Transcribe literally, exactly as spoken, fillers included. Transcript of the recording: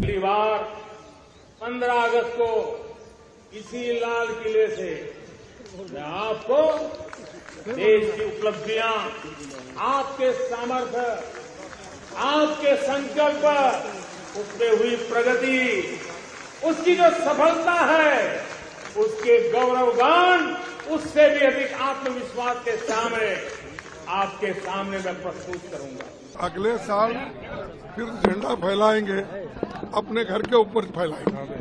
अगली बार पंद्रह अगस्त को इसी लाल किले से मैं आपको देश की उपलब्धियां, आपके सामर्थ्य, आपके संकल्प, उसमें हुई प्रगति, उसकी जो सफलता है, उसके गौरवगान, उससे भी अधिक आत्मविश्वास के सामने आपके सामने मैं प्रस्तुत करूंगा। अगले साल फिर झंडा फैलाएंगे, अपने घर के ऊपर फैलाएंगे।